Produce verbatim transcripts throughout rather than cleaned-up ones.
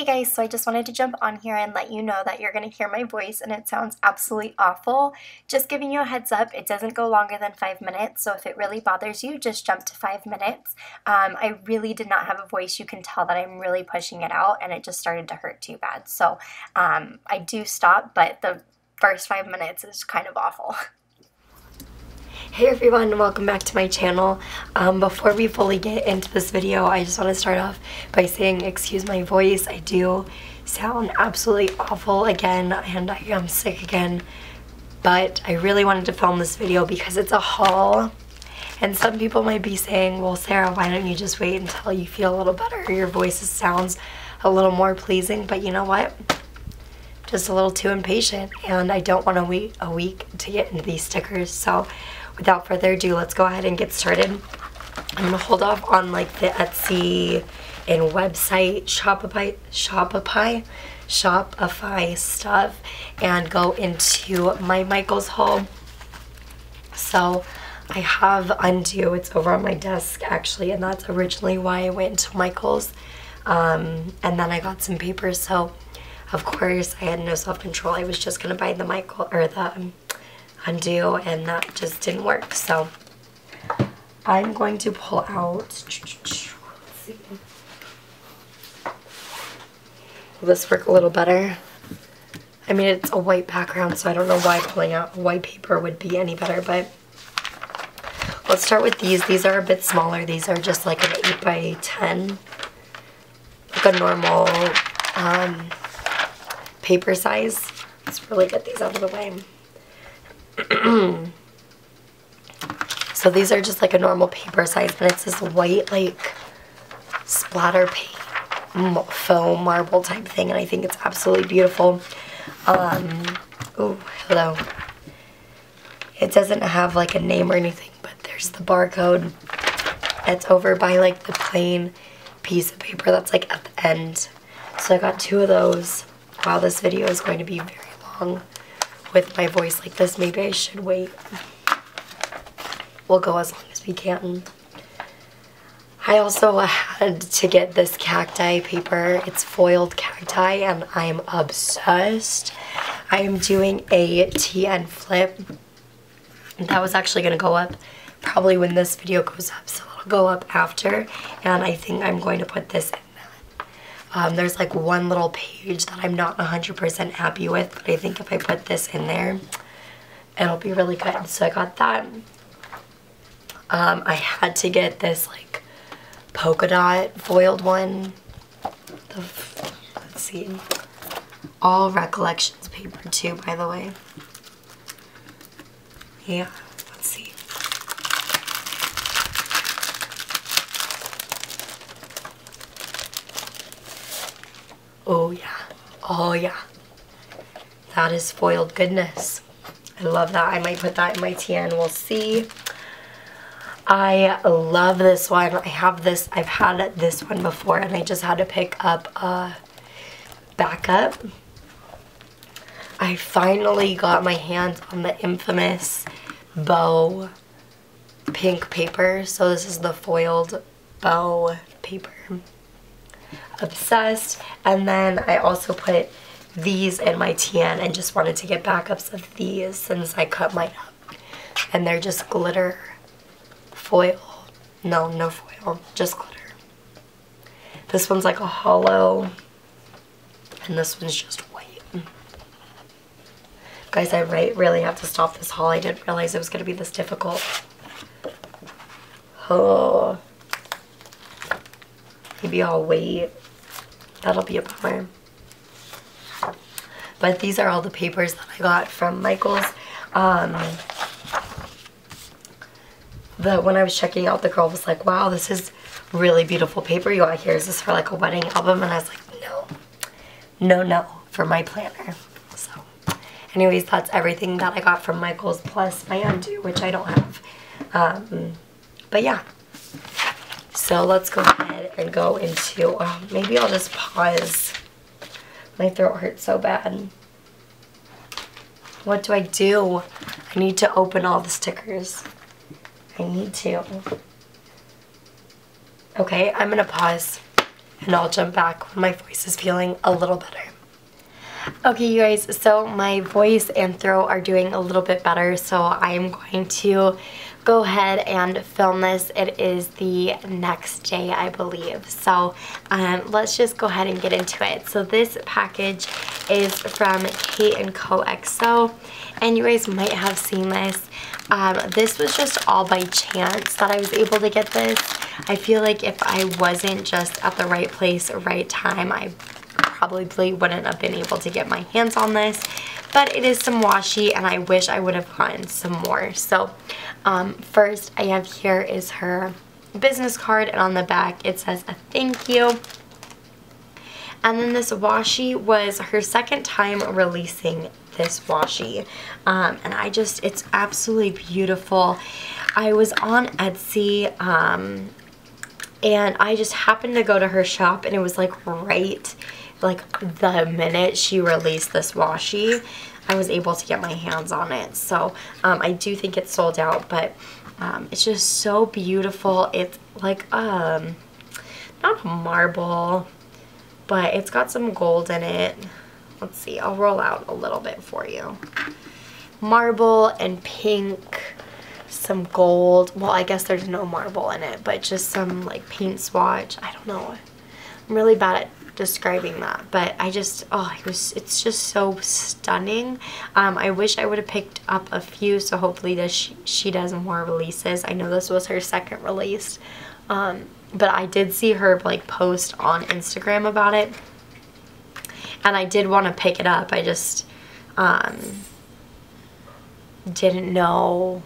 Hey guys, so I just wanted to jump on here and let you know that you're going to hear my voice and it sounds absolutely awful. Just giving you a heads up, it doesn't go longer than five minutes, so if it really bothers you, just jump to five minutes. Um, I really did not have a voice. You can tell that I'm really pushing it out and it just started to hurt too bad. So um, I do stop, but the first five minutes is kind of awful. Hey everyone, welcome back to my channel. Um, before we fully get into this video, I just want to start off by saying excuse my voice. I do sound absolutely awful again and I am sick again, but I really wanted to film this video because it's a haul. And some people might be saying, well Sarah, why don't you just wait until you feel a little better? Your voice sounds a little more pleasing, but you know what? Just a little too impatient and I don't want to wait a week to get into these stickers. So without further ado, let's go ahead and get started. I'm gonna hold off on like the Etsy and website Shopify Shopify Shopify stuff and go into my Michaels haul. So I have Undo, it's over on my desk actually, and that's originally why I went to Michaels. Um, and then I got some papers, so of course I had no self-control. I was just gonna buy the Michael or the um, Undo, and that just didn't work, so I'm going to pull out, let's see. Will this work a little better? I mean, it's a white background, so I don't know why pulling out white paper would be any better, but let's start with these. These are a bit smaller. These are just like an eight by ten, like a normal um, paper size. Let's really get these out of the way. So these are just like a normal paper size, but it's this white like splatter paint foam marble type thing, and I think it's absolutely beautiful. Um, oh, hello. It doesn't have like a name or anything, but there's the barcode. It's over by like the plain piece of paper that's like at the end. So I got two of those. Wow, this video is going to be very long. With my voice like this, maybe I should wait. We'll go as long as we can. I also had to get this cacti paper. It's foiled cacti and I'm obsessed. I am doing a T N flip. That was actually gonna go up probably when this video goes up, so it'll go up after. And I think I'm going to put this in. Um, there's like one little page that I'm not one hundred percent happy with, but I think if I put this in there, it'll be really good. So I got that. Um, I had to get this like polka dot foiled one. The, let's see. All Recollections paper too, by the way. Yeah, let's see. Oh yeah, oh yeah. That is foiled goodness. I love that. I might put that in my T N, we'll see. I love this one. I have this, I've had this one before and I just had to pick up a backup. I finally got my hands on the infamous bow pink paper. So this is the foiled bow paper. Obsessed. And then I also put these in my T N and just wanted to get backups of these since I cut mine up. And they're just glitter foil. No, no foil, just glitter. This one's like a hollow and this one's just white. Guys, I might really have to stop this haul. I didn't realize it was going to be this difficult. Oh. Maybe I'll wait. That'll be a bummer. But these are all the papers that I got from Michaels. Um, the when I was checking out, the girl was like, wow, this is really beautiful paper you got here. Is this for like a wedding album? And I was like, no, no, no, for my planner. So anyways, that's everything that I got from Michaels plus my Undo, which I don't have. Um, but yeah. So let's go ahead and go into, oh, maybe I'll just pause. My throat hurts so bad. What do I do? I need to open all the stickers. I need to. Okay, I'm gonna pause. And and I'll jump back when my voice is feeling a little better. Okay, you guys, so my voice and throat are doing a little bit better, so I am going to go ahead and film this. It is the next day, I believe. So um, let's just go ahead and get into it. So this package is from K and Co Xoxo, and you guys might have seen this. Um, this was just all by chance that I was able to get this. I feel like if I wasn't just at the right place, right time, I probably wouldn't have been able to get my hands on this. But it is some washi, and I wish I would have gotten some more. So um, first I have here is her business card, and on the back it says a thank you. And then this washi was her second time releasing this washi, um, and I just, it's absolutely beautiful. I was on Etsy, um, and I just happened to go to her shop, and it was like right like the minute she released this washi, I was able to get my hands on it. So um, I do think it's sold out, but um, it's just so beautiful. It's like um, not marble, but it's got some gold in it. Let's see, I'll roll out a little bit for you. Marble and pink, some gold. Well, I guess there's no marble in it, but just some like paint swatch. I don't know. I'm really bad at describing that, but I just, oh, it was, it's just so stunning. Um, I wish I would have picked up a few, so hopefully this she, she does more releases. I know this was her second release, um, but I did see her like post on Instagram about it, and I did want to pick it up. I just um, didn't know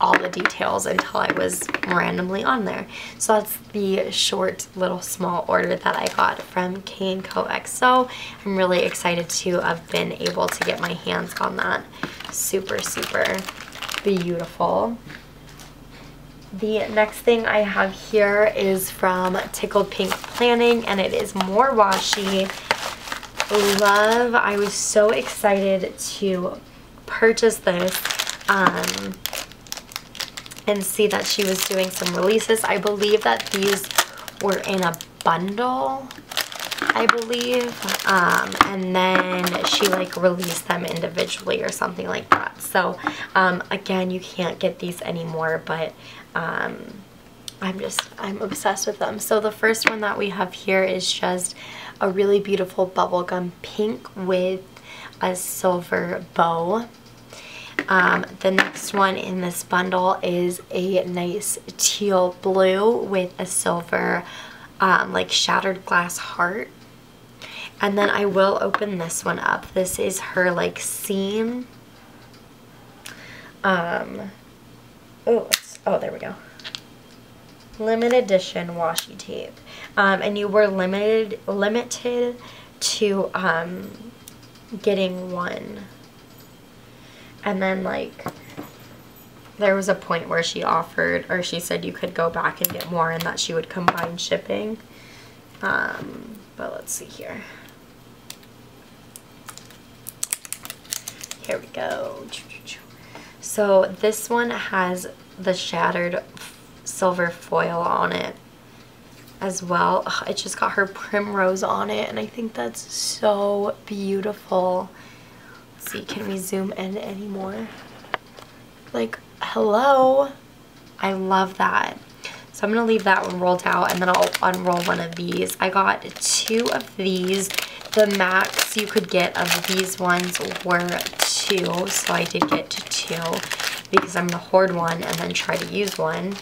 all the details until I was randomly on there. So that's the short little small order that I got from K and Co Xoxo. I'm really excited to have been able to get my hands on that. Super, super beautiful. The next thing I have here is from Tickled Pink Planning, and it is more washi. Love, I was so excited to purchase this. Um, and see that she was doing some releases. I believe that these were in a bundle, I believe, um, and then she like released them individually or something like that. So um, again, you can't get these anymore, but um, I'm just, I'm obsessed with them. So the first one that we have here is just a really beautiful bubblegum pink with a silver bow. Um, the next one in this bundle is a nice teal blue with a silver, um, like shattered glass heart. And then I will open this one up. This is her like seam. Um, oh, oh, there we go. Limited edition washi tape. Um, and you were limited, limited to, um, getting one. And then, like, there was a point where she offered, or she said you could go back and get more, and that she would combine shipping. Um, but let's see here. Here we go. So this one has the shattered silver foil on it as well. Ugh, it just got her primrose on it, and I think that's so beautiful. See, can we zoom in anymore? Like, hello, I love that. So I'm gonna leave that one rolled out, and then I'll unroll one of these. I got two of these. The max you could get of these ones were two, so I did get to two because I'm gonna hoard one and then try to use one.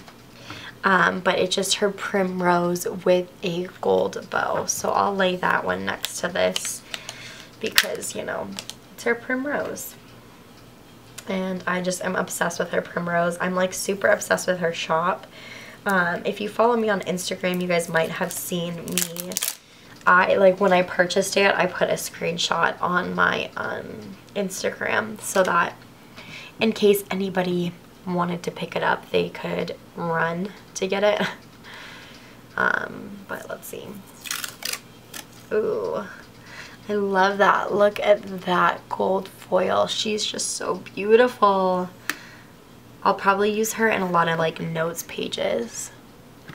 Um, but it's just her primrose with a gold bow, so I'll lay that one next to this because, you know, her primrose, and I just am obsessed with her primrose. I'm like super obsessed with her shop. Um, if you follow me on Instagram, you guys might have seen me. I like when I purchased it, I put a screenshot on my um, Instagram so that in case anybody wanted to pick it up, they could run to get it. Um, but let's see. Ooh. I love that. Look at that gold foil. She's just so beautiful. I'll probably use her in a lot of like notes pages.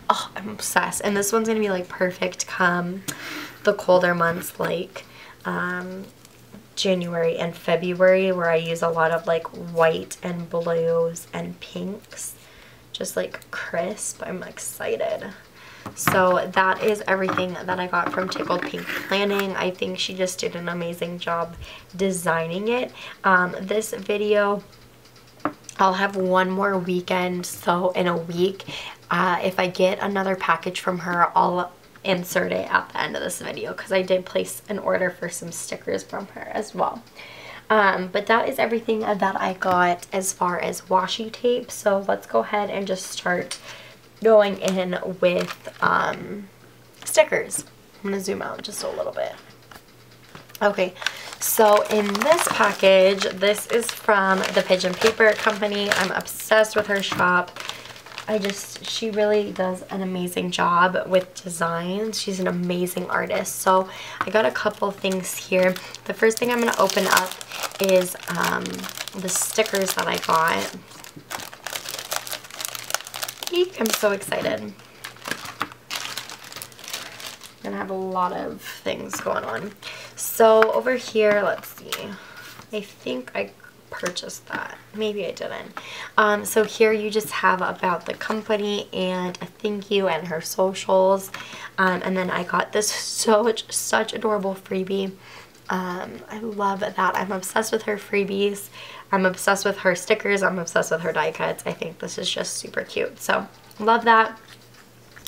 oh, I'm obsessed. And this one's gonna be like perfect come the colder months, like um, January and February, where I use a lot of like white and blues and pinks, just like crisp. I'm excited. So that is everything that I got from Tickled Pink Planning. I think she just did an amazing job designing it. Um, this video, I'll have one more weekend, so in a week, uh, if I get another package from her, I'll insert it at the end of this video, because I did place an order for some stickers from her as well. Um, but that is everything that I got as far as washi tape, so let's go ahead and just start going in with um, stickers. I'm gonna zoom out just a little bit. Okay, so in this package, this is from the Pigeon Paper Company. I'm obsessed with her shop. I just, she really does an amazing job with designs. She's an amazing artist. So I got a couple things here. The first thing I'm gonna open up is um, the stickers that I got. Eek, I'm so excited. I'm gonna have a lot of things going on. So over here, let's see. I think I purchased that. Maybe I didn't. Um, so here you just have about the company and a thank you and her socials. Um, and then I got this so such adorable freebie. Um, I love that. I'm obsessed with her freebies. I'm obsessed with her stickers. I'm obsessed with her die cuts. I think this is just super cute. So love that.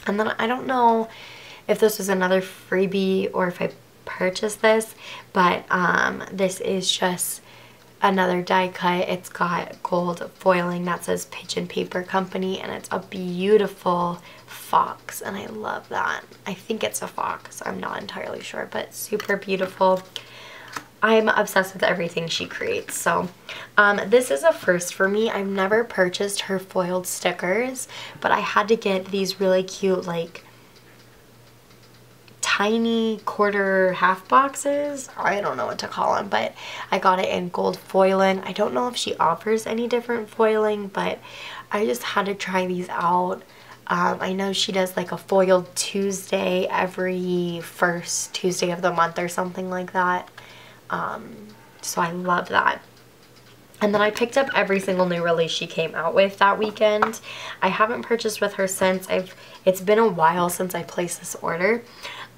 And then I don't know if this was another freebie or if I purchased this, but um, this is just another die cut. It's got gold foiling that says Pigeon Paper Company, and it's a beautiful fox, and I love that. I think it's a fox. I'm not entirely sure, but super beautiful. I'm obsessed with everything she creates. So um, this is a first for me. I've never purchased her foiled stickers, but I had to get these really cute like tiny quarter half boxes. I don't know what to call them, but I got it in gold foiling. I don't know if she offers any different foiling, but I just had to try these out. Um, I know she does like a foiled Tuesday every first Tuesday of the month or something like that. Um, so I love that. And then I picked up every single new release she came out with that weekend. I haven't purchased with her since. I've, it's been a while since I placed this order,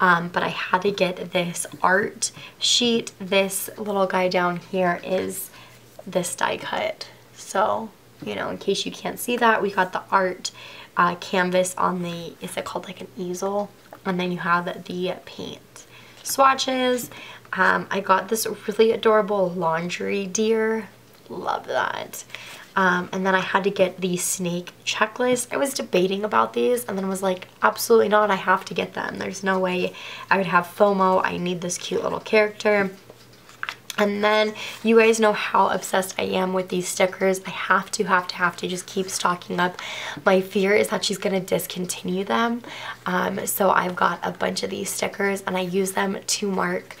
um, but I had to get this art sheet. This little guy down here is this die cut. So, you know, in case you can't see that, we got the art uh, canvas on the, is it called like an easel? And then you have the paint swatches. Um, I got this really adorable laundry deer. Love that. Um, and then I had to get the snake checklist. I was debating about these and then was like, absolutely not. I have to get them. There's no way I would have FOMO. I need this cute little character. And then you guys know how obsessed I am with these stickers. I have to, have to, have to just keep stocking up. My fear is that she's going to discontinue them. Um, so I've got a bunch of these stickers and I use them to mark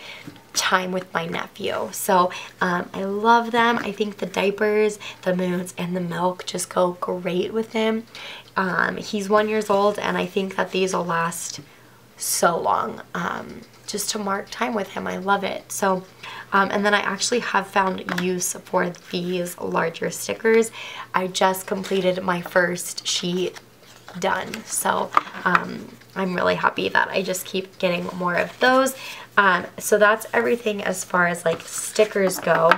time with my nephew. So um, I love them. I think the diapers, the moons, and the milk just go great with him. Um, he's one year old and I think that these will last so long. Um, just to mark time with him. I love it. So, um, and then I actually have found use for these larger stickers. I just completed my first sheet done. So um, I'm really happy that I just keep getting more of those. Um, so that's everything as far as like stickers go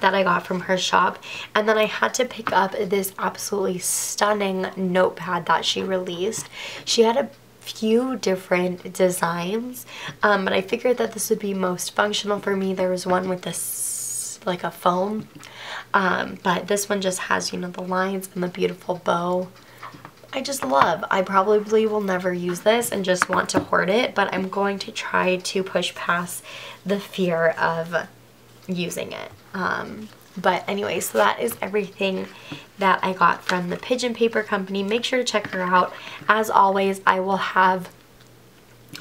that I got from her shop. And then I had to pick up this absolutely stunning notepad that she released. She had a few different designs, um, but I figured that this would be most functional for me. There was one with this like a foam, um, but this one just has, you know, the lines and the beautiful bow. I just love. I probably will never use this and just want to hoard it, but I'm going to try to push past the fear of using it. Um, but anyway, so that is everything that I got from the Pigeon Paper Company. Make sure to check her out. As always, I will have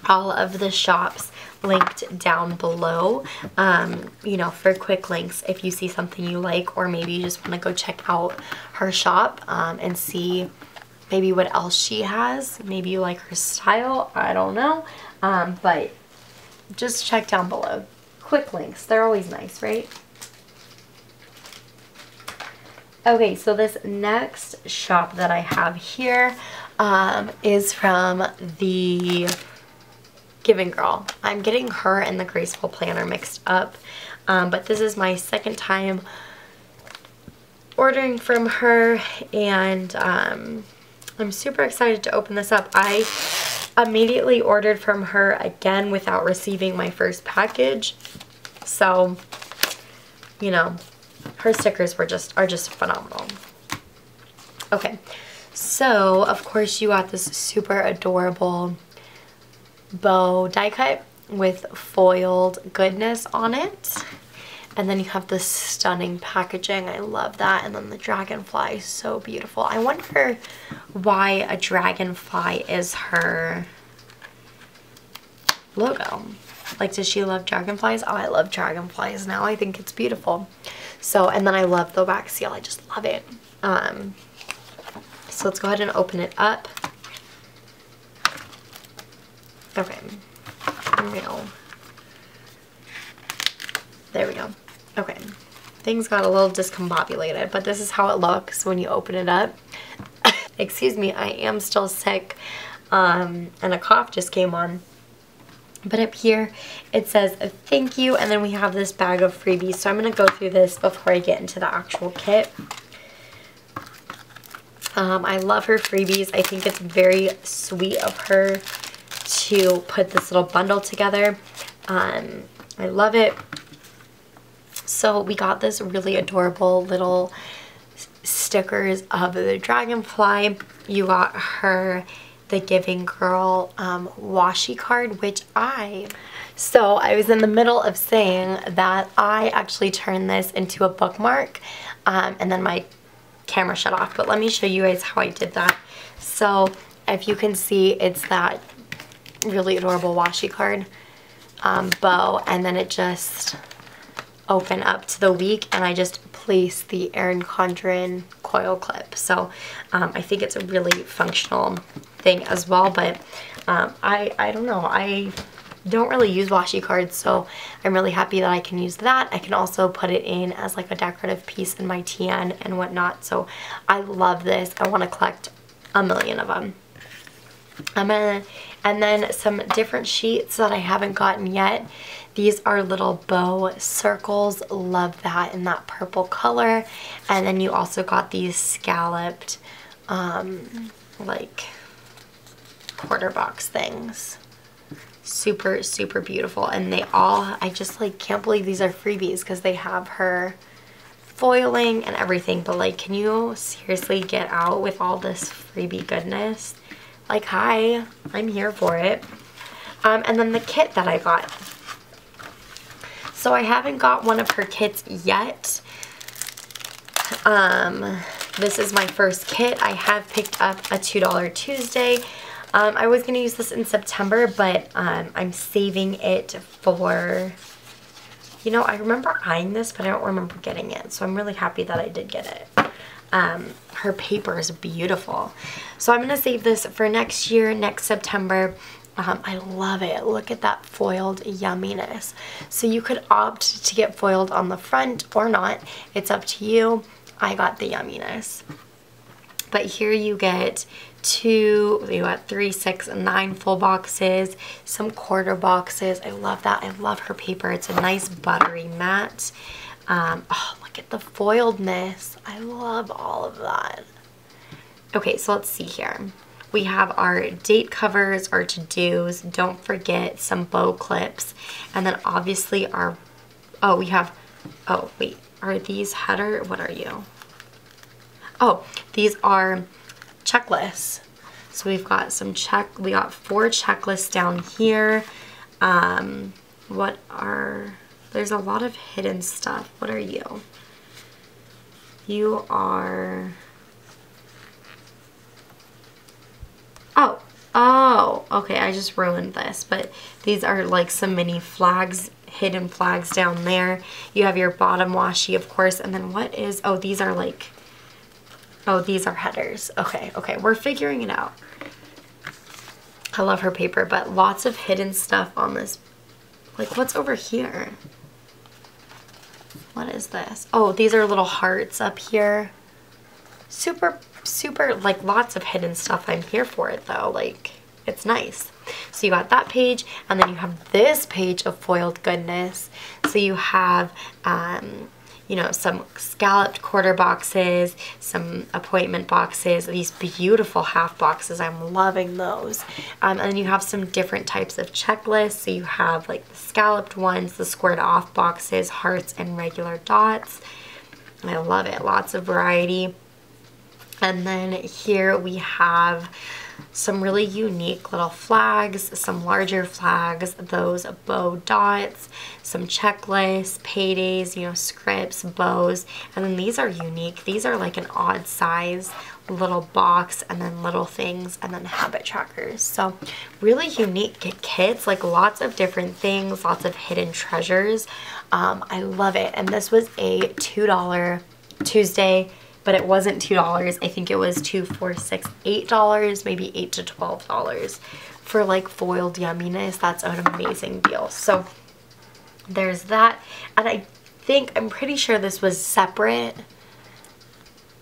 all of the shops linked down below, um, you know, for quick links if you see something you like, or maybe you just want to go check out her shop um, and see maybe what else she has. Maybe you like her style. I don't know. Um, but just check down below. Quick links. They're always nice, right? Okay, so this next shop that I have here um, is from The Giving Girl. I'm getting her and the Graceful Planner mixed up, um, but this is my second time ordering from her, and um, I'm super excited to open this up. I immediately ordered from her again without receiving my first package, so, you know, her stickers were just are just phenomenal. Okay, so of course you got this super adorable bow die cut with foiled goodness on it, and then you have this stunning packaging. I love that, and then the dragonfly is so beautiful. I wonder why a dragonfly is her logo. Like, does she love dragonflies? Oh, I love dragonflies now. I think it's beautiful. So, and then I love the wax seal. I just love it. Um, so let's go ahead and open it up. Okay. Real. There we go. Okay. Things got a little discombobulated, but this is how it looks when you open it up. Excuse me, I am still sick, um, and a cough just came on. But up here, it says, thank you, and then we have this bag of freebies. So I'm going to go through this before I get into the actual kit. Um, I love her freebies. I think it's very sweet of her to put this little bundle together. Um, I love it. So we got this really adorable little stickers of the dragonfly. You got her The Giving Girl um, washi card, which I, so I was in the middle of saying that I actually turned this into a bookmark, um, and then my camera shut off, but let me show you guys how I did that. So if you can see, it's that really adorable washi card um, bow, and then it just open up to the week, and I just place the Erin Condren coil clip. So um, I think it's a really functional thing as well, but um, I, I don't know, I don't really use washi cards, so I'm really happy that I can use that. I can also put it in as like a decorative piece in my T N and whatnot, so I love this. I want to collect a million of them. I'm gonna, and then some different sheets that I haven't gotten yet. These are little bow circles, love that, in that purple color. And then you also got these scalloped, um, like, quarter box things. Super, super beautiful. And they all, I just, like, can't believe these are freebies because they have her foiling and everything. But, like, can you seriously get out with all this freebie goodness? Like, hi, I'm here for it. Um, and then the kit that I got. So I haven't got one of her kits yet. Um, this is my first kit. I have picked up a two dollar Tuesday. Um, I was going to use this in September, but um, I'm saving it for, you know, I remember eyeing this, but I don't remember getting it. So I'm really happy that I did get it. Um, her paper is beautiful. So I'm going to save this for next year, next September. Um, I love it. Look at that foiled yumminess. So you could opt to get foiled on the front or not. It's up to you. I got the yumminess. But here you get two, you got three, six, nine full boxes, some quarter boxes. I love that. I love her paper. It's a nice buttery matte. Um, oh, look at the foiledness. I love all of that. Okay, so let's see here. We have our date covers, our to-dos, don't forget, some bow clips, and then obviously our, oh, we have, oh, wait, are these header, what are you? Oh, these are checklists. So we've got some check, we got four checklists down here. Um, what are, there's a lot of hidden stuff. What are you? You are... Oh, oh, okay, I just ruined this, but these are like some mini flags, hidden flags down there. You have your bottom washi, of course, and then what is, oh, these are like Oh, these are headers. Okay, okay, we're figuring it out. I love her paper, but lots of hidden stuff on this. Like, what's over here? What is this? Oh, these are little hearts up here. Super, super, like, lots of hidden stuff. I'm here for it, though. Like, it's nice. So you got that page, and then you have this page of foiled goodness. So you have, um... you know, some scalloped quarter boxes, some appointment boxes, these beautiful half boxes. I'm loving those. Um, and then you have some different types of checklists. So you have like the scalloped ones, the squared off boxes, hearts, and regular dots. I love it. Lots of variety. And then here we have some really unique little flags, some larger flags, those bow dots, some checklists, paydays, you know, scripts, bows. And then these are unique. These are like an odd size little box, and then little things, and then habit trackers. So really unique kits, like lots of different things, lots of hidden treasures. Um, I love it. And this was a two dollar Tuesday, but it wasn't two dollars. I think it was two, four, six, eight dollars, maybe eight to twelve dollars for like foiled yumminess. That's an amazing deal. So there's that. And I think, I'm pretty sure this was separate.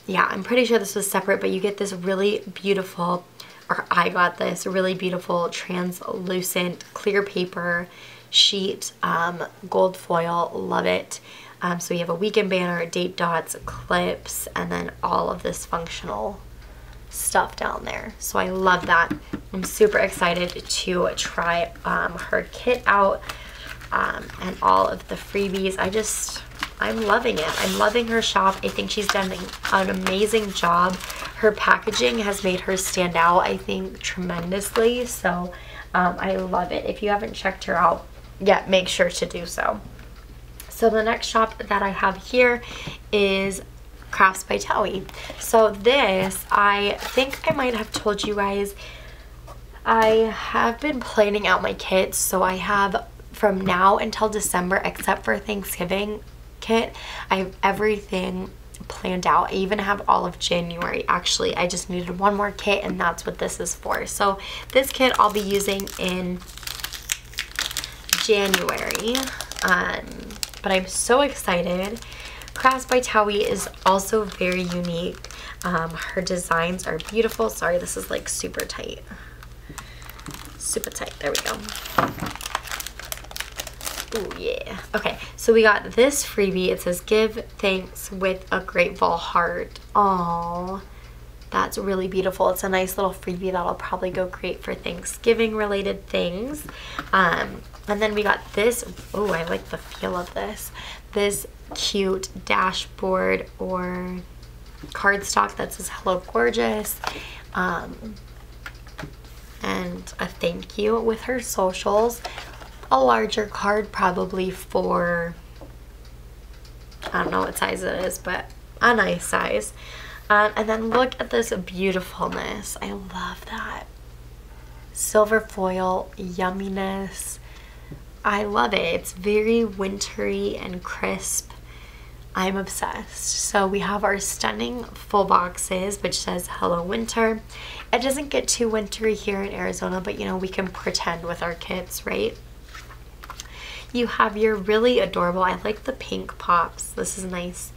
Yeah, I'm pretty sure this was separate, but you get this really beautiful, or I got this really beautiful translucent clear paper sheet, um, gold foil, love it. Um, so you have a weekend banner, date dots, clips, and then all of this functional stuff down there. So I love that. I'm super excited to try um, her kit out um, and all of the freebies. I just, I'm loving it. I'm loving her shop. I think she's done an amazing job. Her packaging has made her stand out, I think, tremendously. So um, I love it. If you haven't checked her out yet, make sure to do so. So the next shop that I have here is Crafts by Thaowie. So this, I think I might have told you guys, I have been planning out my kits. So I have from now until December, except for Thanksgiving kit, I have everything planned out. I even have all of January. Actually, I just needed one more kit, and that's what this is for. So this kit I'll be using in January. Um, But I'm so excited. Crafts by Thaowie is also very unique. Um, her designs are beautiful. Sorry, this is like super tight. Super tight. There we go. Oh, yeah. Okay, so we got this freebie. It says, give thanks with a grateful heart. Aww. That's really beautiful. It's a nice little freebie that'll probably go great for Thanksgiving related things. Um, and then we got this. Oh, I like the feel of this. This cute dashboard or cardstock that says hello gorgeous. Um, and a thank you with her socials. A larger card probably for, I don't know what size it is, but a nice size. Um, and then look at this beautifulness. I love that. Silver foil, yumminess. I love it. It's very wintry and crisp. I'm obsessed. So we have our stunning full boxes, which says hello winter. It doesn't get too wintry here in Arizona, but you know, we can pretend with our kits, right? You have your really adorable, I like the pink pops. This is nice.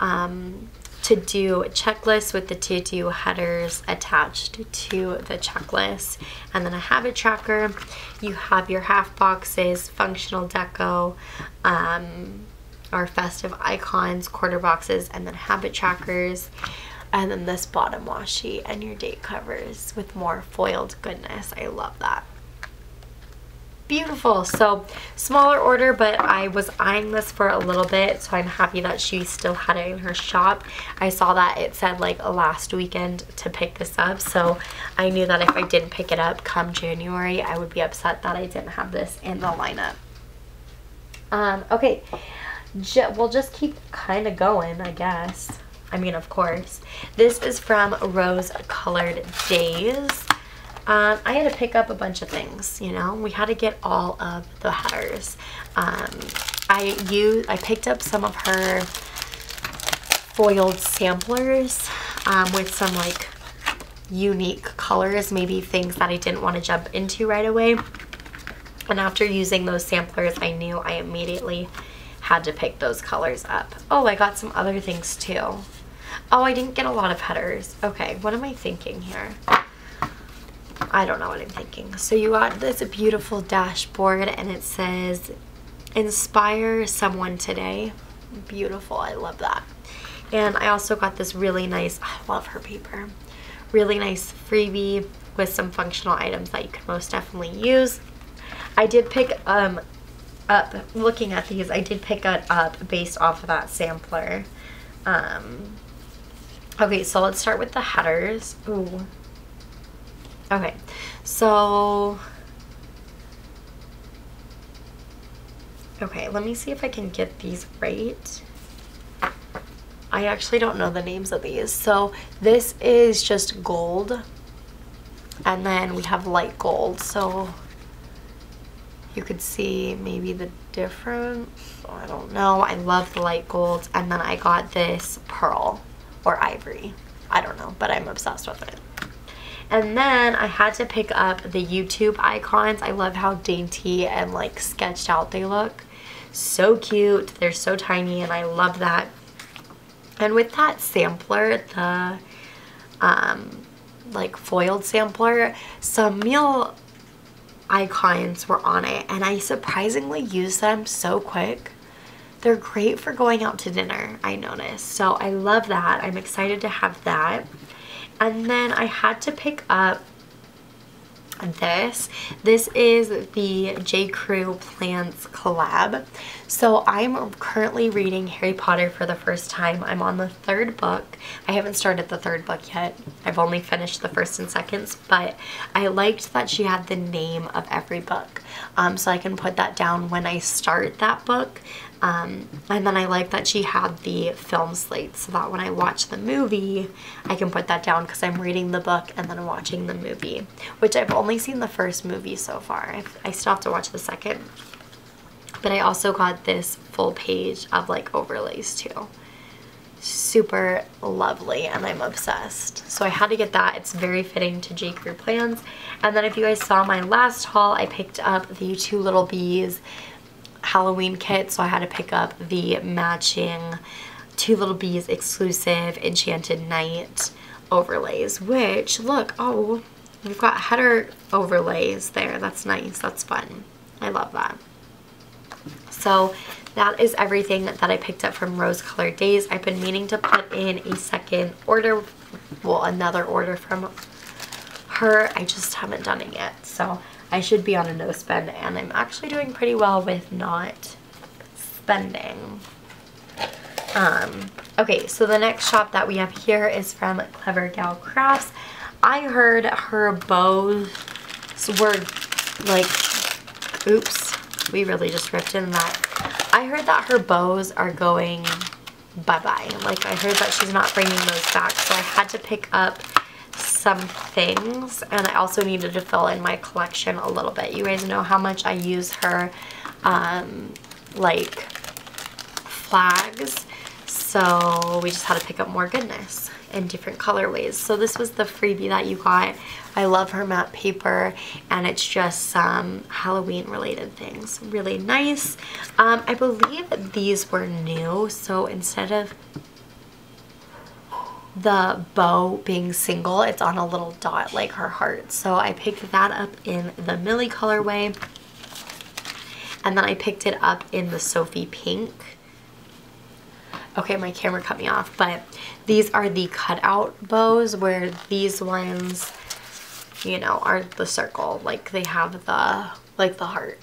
Um, to do checklists with the to do headers attached to the checklist, and then a habit tracker. You have your half boxes, functional deco, um, our festive icons, quarter boxes, and then habit trackers, and then this bottom washi and your date covers with more foiled goodness. I love that. Beautiful. So smaller order, but I was eyeing this for a little bit, so I'm happy that she still had it in her shop. I saw that it said like last weekend to pick this up, so I knew that if I didn't pick it up come January, I would be upset that I didn't have this in the lineup. Um, okay, J- we'll just keep kind of going, I guess. I mean, of course. This is from Rose Colored Daze. Um, I had to pick up a bunch of things, you know. We had to get all of the headers. Um, I used, I picked up some of her foiled samplers. um, with some like unique colors, maybe things that I didn't want to jump into right away. And after using those samplers, I knew I immediately had to pick those colors up. Oh, I got some other things too. Oh, I didn't get a lot of headers. Okay, what am I thinking here? I don't know what I'm thinking. So you got this beautiful dashboard and it says, inspire someone today. Beautiful, I love that. And I also got this really nice, I love her paper, really nice freebie with some functional items that you can most definitely use. I did pick um, up, looking at these, I did pick it up based off of that sampler. Um, okay, so let's start with the headers. Ooh. Okay, so, okay, let me see if I can get these right. I actually don't know the names of these. So this is just gold, and then we have light gold. So you could see maybe the difference. I don't know. I love the light gold. And then I got this pearl or ivory. I don't know, but I'm obsessed with it. And then I had to pick up the YouTube icons. I love how dainty and like sketched out they look. So cute. They're so tiny and I love that. And with that sampler, the um, like foiled sampler, some meal icons were on it and I surprisingly used them so quick. They're great for going out to dinner, I noticed. So I love that. I'm excited to have that. And then I had to pick up this. This is the J. Crew Plants collab. So I'm currently reading Harry Potter for the first time. I'm on the third book. I haven't started the third book yet. I've only finished the first and seconds, but I liked that she had the name of every book. Um, so I can put that down when I start that book. Um, and then I like that she had the film slate so that when I watch the movie, I can put that down because I'm reading the book and then watching the movie, which I've only seen the first movie so far. I've, I still have to watch the second. But I also got this full page of like overlays too. Super lovely and I'm obsessed. So I had to get that. It's very fitting to J. Crew Plants. And then if you guys saw my last haul, I picked up the Two Little Bees Halloween kit, so I had to pick up the matching Two Little Bees exclusive Enchanted Night overlays, which look, oh, we've got header overlays there. That's nice. That's fun. I love that. So that is everything that I picked up from Rose Colored Daze. I've been meaning to put in a second order, well, another order from her. I just haven't done it yet, so I should be on a no spend, and I'm actually doing pretty well with not spending. Um, okay, so the next shop that we have here is from Clever Gal Crafts. I heard her bows were like, oops, we really just ripped in that. I heard that her bows are going bye-bye. Like, I heard that she's not bringing those back, so I had to pick up some things, and I also needed to fill in my collection a little bit. You guys know how much I use her um, like flags, so we just had to pick up more goodness in different colorways. So this was the freebie that you got. I love her matte paper, and it's just some Halloween related things. Really nice. Um, I believe these were new, so instead of the bow being single, it's on a little dot like her heart. So I picked that up in the Millie colorway, and then I picked it up in the Sophie pink. Okay, my camera cut me off, but these are the cutout bows, where these ones, you know, are the circle, like they have the like the heart.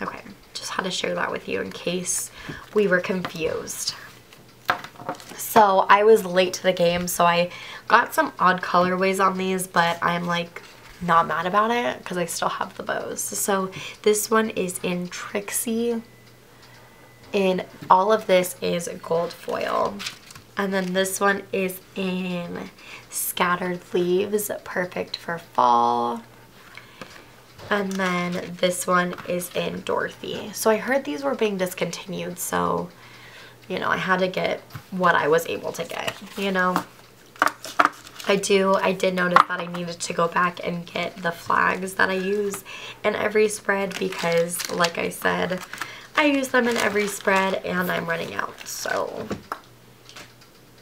Okay, just had to share that with you in case we were confused. So I was late to the game, so I got some odd colorways on these, but I'm like not mad about it because I still have the bows. So this one is in Trixie, and all of this is gold foil. And then this one is in Scattered Leaves, perfect for fall. And then this one is in Dorothy. So I heard these were being discontinued, so you know, I had to get what I was able to get, you know. I do, I did notice that I needed to go back and get the flags that I use in every spread because, like I said, I use them in every spread and I'm running out, so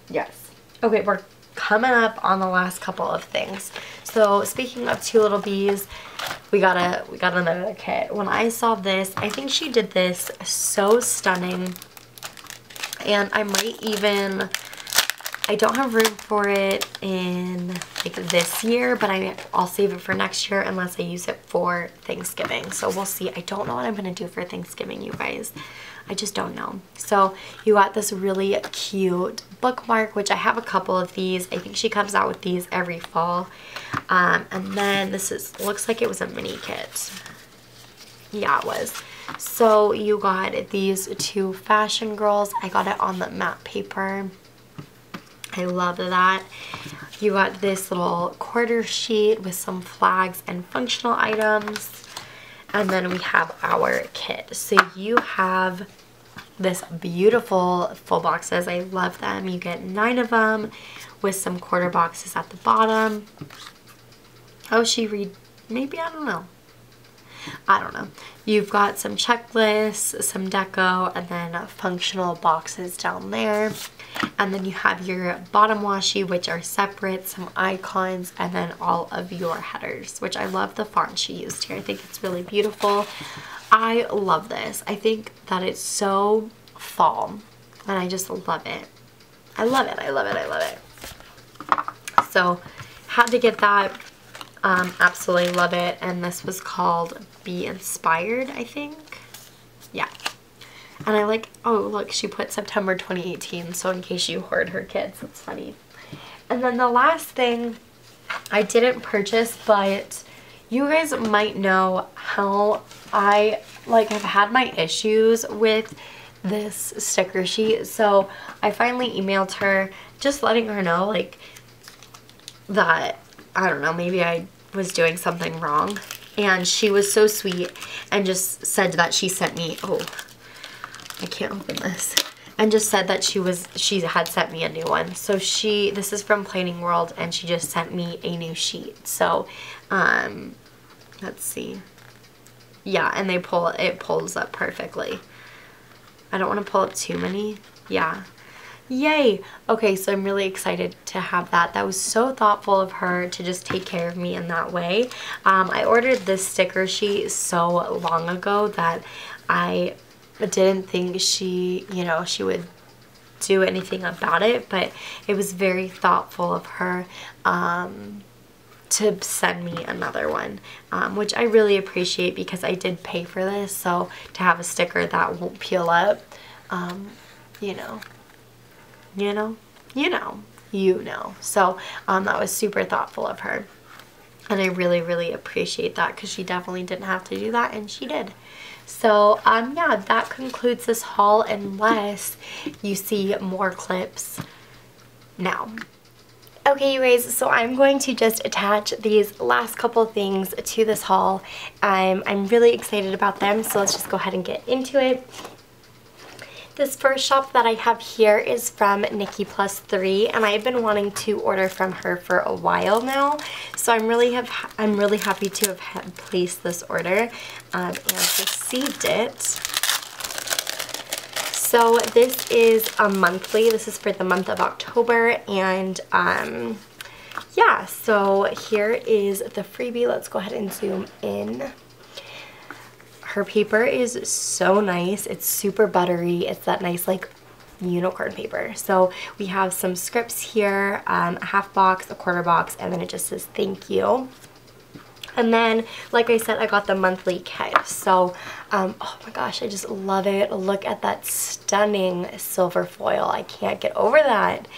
yes. Okay, we're coming up on the last couple of things. So speaking of Two Little Bees, we got a we got another kit. When I saw this, I think she did this so stunning, and I might even, I don't have room for it in like this year, but I, I'll save it for next year unless I use it for Thanksgiving. So we'll see. I don't know what I'm going to do for Thanksgiving, you guys. I just don't know. So you got this really cute bookmark, which I have a couple of these. I think she comes out with these every fall. Um, and then this is, looks like it was a mini kit. Yeah, it was. So you got these two fashion girls. I got it on the matte paper. I love that. You got this little quarter sheet with some flags and functional items. And then we have our kit. So you have this beautiful full boxes. I love them. You get nine of them with some quarter boxes at the bottom. How she read, maybe, I don't know. I don't know. You've got some checklists, some deco, and then functional boxes down there. And then you have your bottom washi, which are separate, some icons, and then all of your headers, which I love the font she used here. I think it's really beautiful. I love this. I think that it's so fall, and I just love it. I love it. I love it. I love it. So had to get that. Um, absolutely love it. And this was called Be Inspired, I think. Yeah. And I like, oh, look, she put September twenty eighteen, so in case you hoard her kids, it's funny. And then the last thing I didn't purchase, but you guys might know how I, like, have had my issues with this sticker sheet. So I finally emailed her, just letting her know, like, that, I don't know, maybe I was doing something wrong. And she was so sweet and just said that she sent me, oh, I can't open this. And just said that she was, she had sent me a new one. So she, this is from Planning World, and she just sent me a new sheet. So, um, let's see. Yeah, and they pull, it pulls up perfectly. I don't want to pull up too many. Yeah. Yay. Okay, so I'm really excited to have that. That was so thoughtful of her to just take care of me in that way. Um, I ordered this sticker sheet so long ago that I didn't think she, you know, she would do anything about it, but it was very thoughtful of her um, to send me another one, um, which I really appreciate because I did pay for this, so to have a sticker that won't peel up, um, you know. You know, you know, you know. So um, that was super thoughtful of her. And I really, really appreciate that because she definitely didn't have to do that, and she did. So um, yeah, that concludes this haul unless you see more clips now. Okay, you guys, so I'm going to just attach these last couple things to this haul. Um, I'm really excited about them, so let's just go ahead and get into it. This first shop that I have here is from Nikki Plus Three, and I've been wanting to order from her for a while now. So I'm really have I'm really happy to have had placed this order um, and received it. So this is a monthly. This is for the month of October, and um, yeah. So here is the freebie. Let's go ahead and zoom in. Her paper is so nice. It's super buttery. It's that nice like unicorn paper. So we have some scripts here, um, a half box, a quarter box, and then it just says thank you. And then, like I said, I got the monthly kit. So, um, oh my gosh, I just love it. Look at that stunning silver foil. I can't get over that.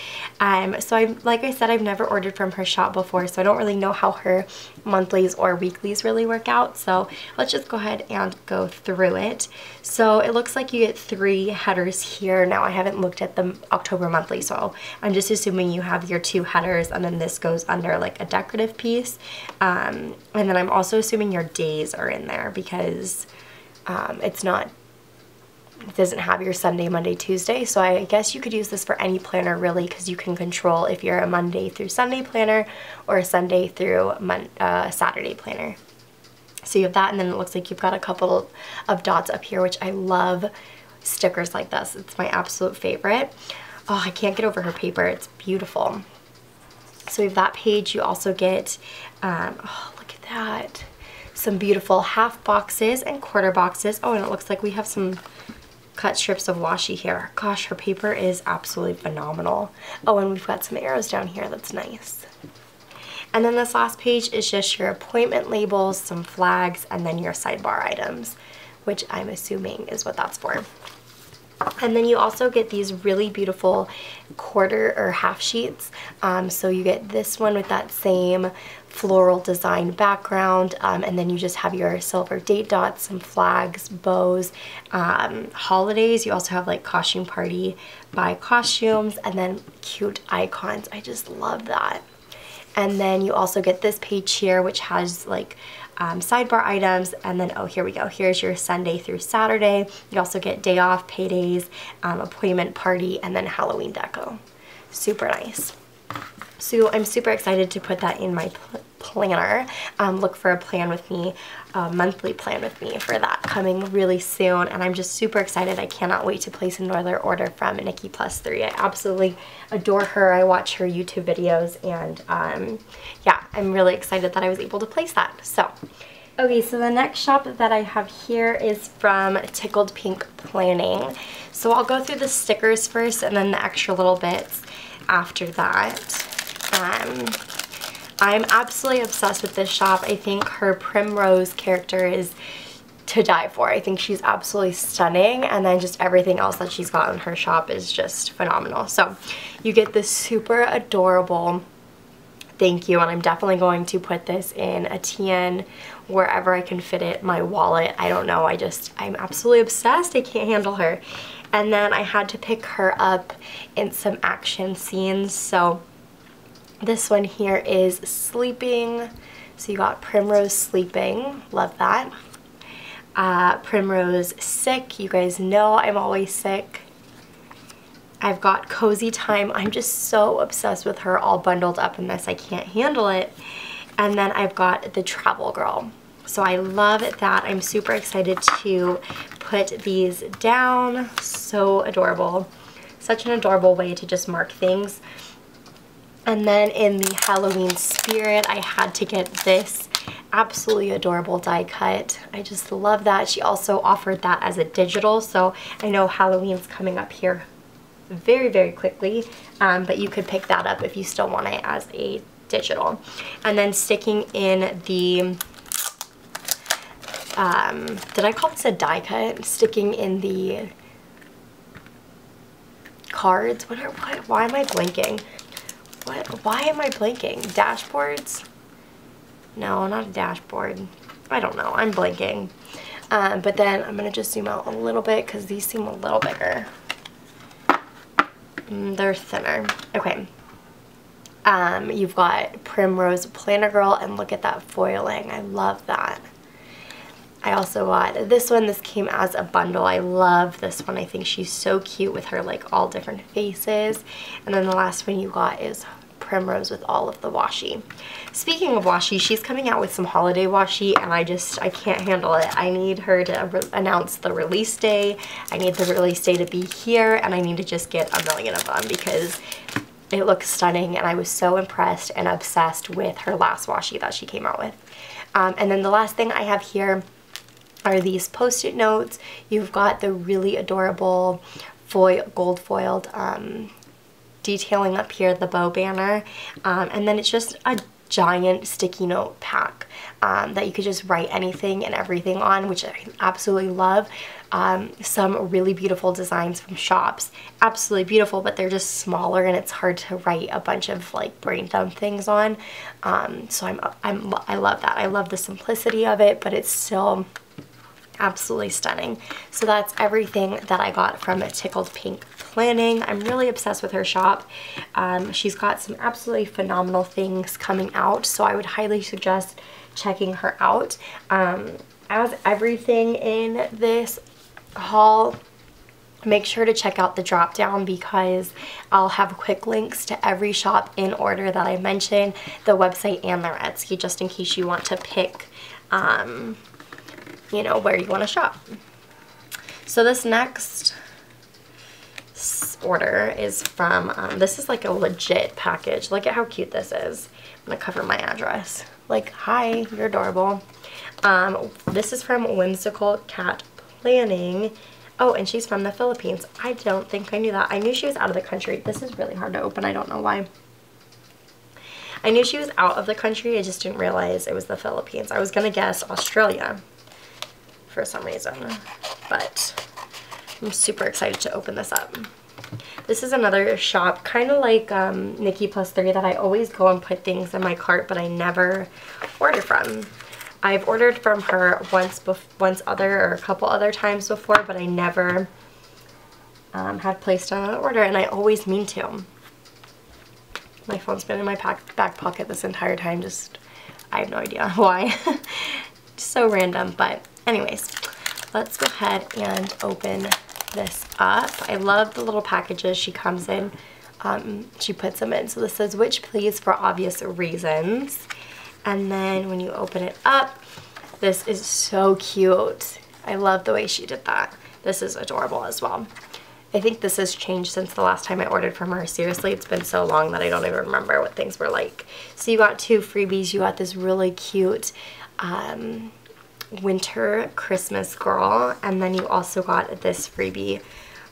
Um, so, I'm, like I said, I've never ordered from her shop before, so I don't really know how her monthlies or weeklies really work out. So let's just go ahead and go through it. So it looks like you get three headers here. Now, I haven't looked at the October monthly, so I'm just assuming you have your two headers, and then this goes under like a decorative piece. Um, and And then I'm also assuming your days are in there because um, it's not it doesn't have your Sunday, Monday, Tuesday. So I guess you could use this for any planner really, because you can control if you're a Monday through Sunday planner or a Sunday through mon uh, Saturday planner. So you have that, and then it looks like you've got a couple of dots up here, which I love stickers like this. It's my absolute favorite. Oh, I can't get over her paper. It's beautiful. So we have that page. You also get, um, oh, look at that. Some beautiful half boxes and quarter boxes. Oh, and it looks like we have some cut strips of washi here. Gosh, her paper is absolutely phenomenal. Oh, and we've got some arrows down here. That's nice. And then this last page is just your appointment labels, some flags, and then your sidebar items, which I'm assuming is what that's for. And then you also get these really beautiful quarter or half sheets. Um, so you get this one with that same floral design background, um, and then you just have your silver date dots, some flags, bows, um, holidays. You also have like costume party by costumes, and then cute icons. I just love that. And then you also get this page here, which has like Um, sidebar items, and then, oh, here we go. Here's your Sunday through Saturday. You also get day off, paydays, um, appointment, party, and then Halloween deco. Super nice. So I'm super excited to put that in my pl planner. Um, look for a plan with me, a monthly plan with me for that coming really soon, and I'm just super excited. I cannot wait to place another order from Nikki Plus Three. I absolutely adore her. I watch her YouTube videos, and um, yeah, I'm really excited that I was able to place that. So, okay, so the next shop that I have here is from Tickled Pink Planning. So I'll go through the stickers first, and then the extra little bits after that. Um, I'm absolutely obsessed with this shop. I think her Primrose character is to die for. I think she's absolutely stunning, and then just everything else that she's got in her shop is just phenomenal. So you get this super adorable thank you, and I'm definitely going to put this in a T N wherever I can fit it, my wallet, I don't know. I just, I'm absolutely obsessed. I can't handle her. And then I had to pick her up in some action scenes, so this one here is sleeping. So you got Primrose sleeping, love that. Uh, Primrose sick, you guys know I'm always sick. I've got Cozy Time, I'm just so obsessed with her all bundled up in this, I can't handle it. And then I've got the Travel Girl. So I love that, I'm super excited to put these down, so adorable. Such an adorable way to just mark things. And then in the Halloween spirit, I had to get this absolutely adorable die cut. I just love that. She also offered that as a digital, so I know Halloween's coming up here very, very quickly, um, but you could pick that up if you still want it as a digital. And then sticking in the, um, did I call this a die cut? Sticking in the cards, what are, what, why am I blanking? What? Why am I blanking? Dashboards? No, not a dashboard. I don't know. I'm blanking. Um, but then I'm going to just zoom out a little bit because these seem a little bigger. Mm, they're thinner. Okay. Um, you've got Primrose Planner Girl, and look at that foiling. I love that. I also got this one. This came as a bundle. I love this one. I think she's so cute with her like all different faces. And then the last one you got is Primrose with all of the washi. Speaking of washi, she's coming out with some holiday washi, and I just, I can't handle it. I need her to announce the release day. I need the release day to be here, and I need to just get a million of them because it looks stunning, and I was so impressed and obsessed with her last washi that she came out with. Um, and then the last thing I have here are these post-it notes. You've got the really adorable foil, gold foiled um, detailing up here, the bow banner, um, and then it's just a giant sticky note pack um, that you could just write anything and everything on, which I absolutely love. Um, some really beautiful designs from shops, absolutely beautiful, but they're just smaller and it's hard to write a bunch of like brain dump things on. Um, so I'm, I'm, I love that. I love the simplicity of it, but it's still absolutely stunning. So that's everything that I got from Tickled Pink Planning. I'm really obsessed with her shop. Um, she's got some absolutely phenomenal things coming out, so I would highly suggest checking her out. Um, as everything in this haul make sure to check out the drop down because I'll have quick links to every shop in order that I mentioned, the website and their Etsy, just in case you want to pick, um, you know, where you want to shop. So this next order is from, um, this is like a legit package. Look at how cute this is. I'm going to cover my address. Like, hi, you're adorable. Um, this is from Whimsical Cat Planning. Oh, and she's from the Philippines. I don't think I knew that. I knew she was out of the country. This is really hard to open. I don't know why. I knew she was out of the country. I just didn't realize it was the Philippines. I was going to guess Australia for some reason, but I'm super excited to open this up. This is another shop, kind of like um, Nikki Plus Three, that I always go and put things in my cart, but I never order from. I've ordered from her once, once other, or a couple other times before, but I never um, had placed an order, and I always mean to. My phone's been in my pack, back pocket this entire time, just, I have no idea why. Just so random, but anyways, let's go ahead and open this up. I love the little packages she comes in, um, she puts them in. So this says, which please, for obvious reasons. And then when you open it up, this is so cute. I love the way she did that. This is adorable as well. I think this has changed since the last time I ordered from her. Seriously, it's been so long that I don't even remember what things were like. So you got two freebies. You got this really cute um, winter Christmas girl. And then you also got this freebie.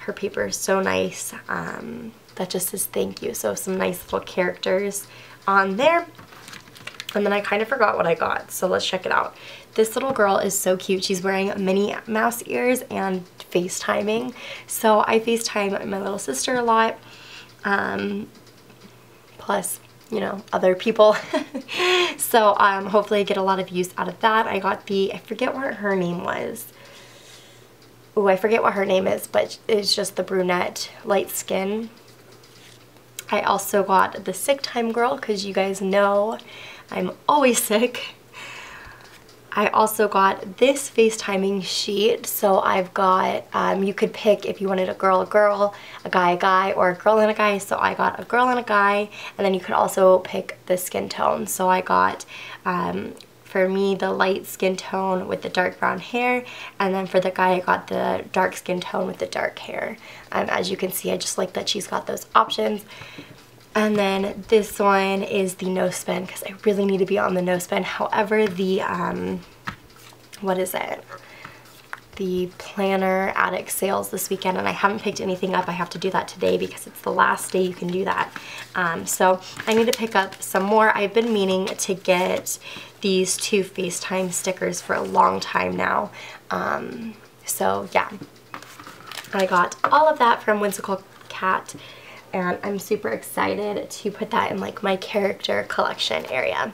Her paper is so nice. Um, that just says thank you. So some nice little characters on there. And then I kind of forgot what I got, so let's check it out. This little girl is so cute. She's wearing Minnie Mouse ears and FaceTiming. So I FaceTime my little sister a lot, um, plus, you know, other people. So um, hopefully I get a lot of use out of that. I got the, I forget what her name was. Ooh, I forget what her name is, but it's just the brunette, light skin. I also got the sick time girl, because you guys know I'm always sick. I also got this FaceTiming sheet. So I've got, um, you could pick if you wanted a girl, a girl, a guy, a guy, or a girl and a guy. So I got a girl and a guy. And then you could also pick the skin tone. So I got, um, for me, the light skin tone with the dark brown hair. And then for the guy, I got the dark skin tone with the dark hair. Um, as you can see, I just like that she's got those options. And then this one is the no spin, because I really need to be on the no spin. However, the, um, what is it? The planner attic sales this weekend, and I haven't picked anything up. I have to do that today because it's the last day you can do that. Um, so I need to pick up some more. I've been meaning to get these two FaceTime stickers for a long time now. Um, so yeah, I got all of that from Whimsical Cat. And I'm super excited to put that in like my character collection area.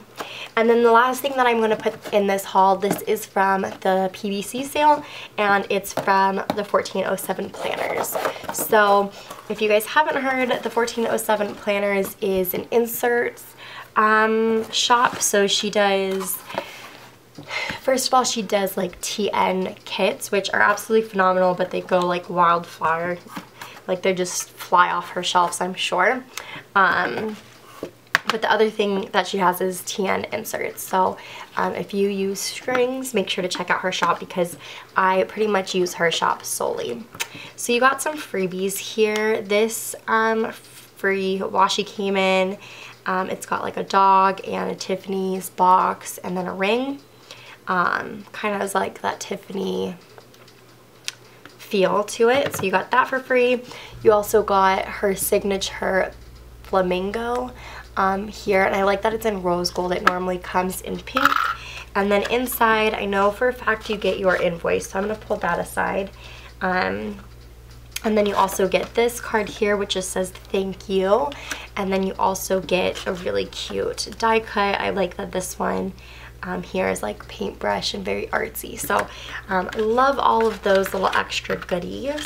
And then the last thing that I'm gonna put in this haul, this is from the P B C sale, and it's from the fourteen oh seven Planners. So if you guys haven't heard, the fourteen oh seven Planners is an inserts um, shop. So she does, first of all, she does like T N kits, which are absolutely phenomenal, but they go like wildfire. Like, they just fly off her shelves, I'm sure. Um, but the other thing that she has is T N inserts. So um, if you use strings, make sure to check out her shop, because I pretty much use her shop solely. So you got some freebies here. This um, free washi came in. Um, it's got like a dog and a Tiffany's box and then a ring. Um, kind of like that Tiffany feel to it. So you got that for free. You also got her signature flamingo um, here, and I like that it's in rose gold. It normally comes in pink. And then inside, I know for a fact you get your invoice, so I'm going to pull that aside. Um, and then you also get this card here, which just says thank you. And then you also get a really cute die cut. I like that this one Um, here is like paintbrush and very artsy. So um, I love all of those little extra goodies.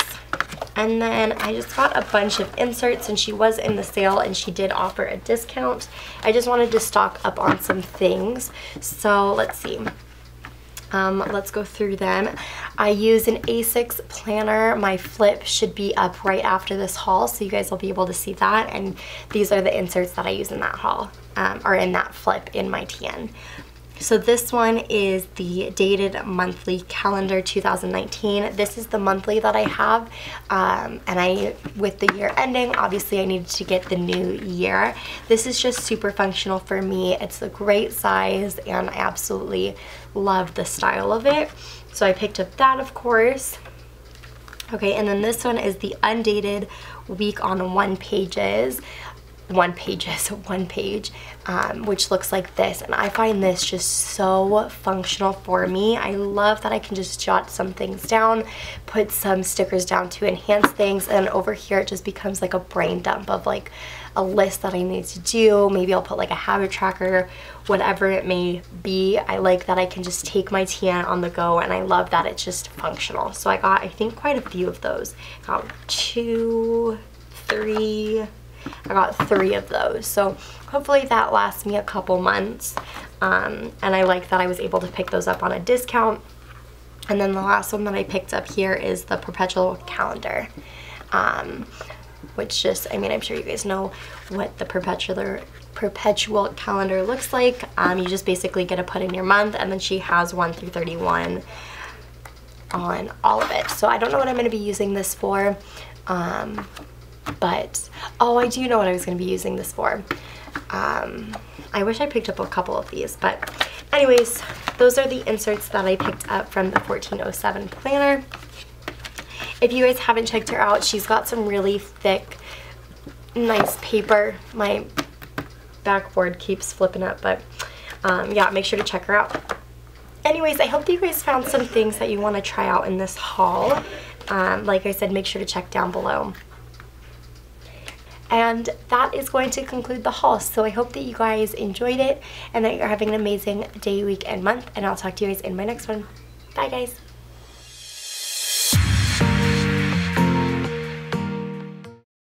And then I just got a bunch of inserts, and she was in the sale and she did offer a discount. I just wanted to stock up on some things. So let's see. Um, let's go through them. I use an A six planner. My flip should be up right after this haul, so you guys will be able to see that. And these are the inserts that I use in that haul, um, or in that flip in my T N. So this one is the dated monthly calendar two thousand nineteen. This is the monthly that I have, um, and I, with the year ending, obviously I needed to get the new year. This is just super functional for me. It's a great size and I absolutely loved the style of it. So I picked up that, of course. Okay, and then this one is the undated week on one pages. one pages one page um, which looks like this, and I find this just so functional for me. I love that I can just jot some things down, put some stickers down to enhance things, and over here it just becomes like a brain dump of like a list that I need to do. Maybe I'll put like a habit tracker, whatever it may be. I like that I can just take my T N on the go, and I love that it's just functional. So I got, I think, quite a few of those. Got two three I got three of those, so hopefully that lasts me a couple months. Um, and I like that I was able to pick those up on a discount. And then the last one that I picked up here is the perpetual calendar, um, which just, I mean, I'm sure you guys know what the perpetual perpetual calendar looks like. Um, you just basically get to put in your month, and then she has one through thirty-one on all of it. So I don't know what I'm going to be using this for. Um, But, oh, I do know what I was going to be using this for. Um, I wish I picked up a couple of these. But anyways, those are the inserts that I picked up from the fourteen oh seven Planner. If you guys haven't checked her out, she's got some really thick, nice paper. My backboard keeps flipping up, but um, yeah, make sure to check her out. Anyways, I hope you guys found some things that you want to try out in this haul. Um, like I said, make sure to check down below. And that is going to conclude the haul. So I hope that you guys enjoyed it and that you're having an amazing day, week, and month. And I'll talk to you guys in my next one. Bye, guys.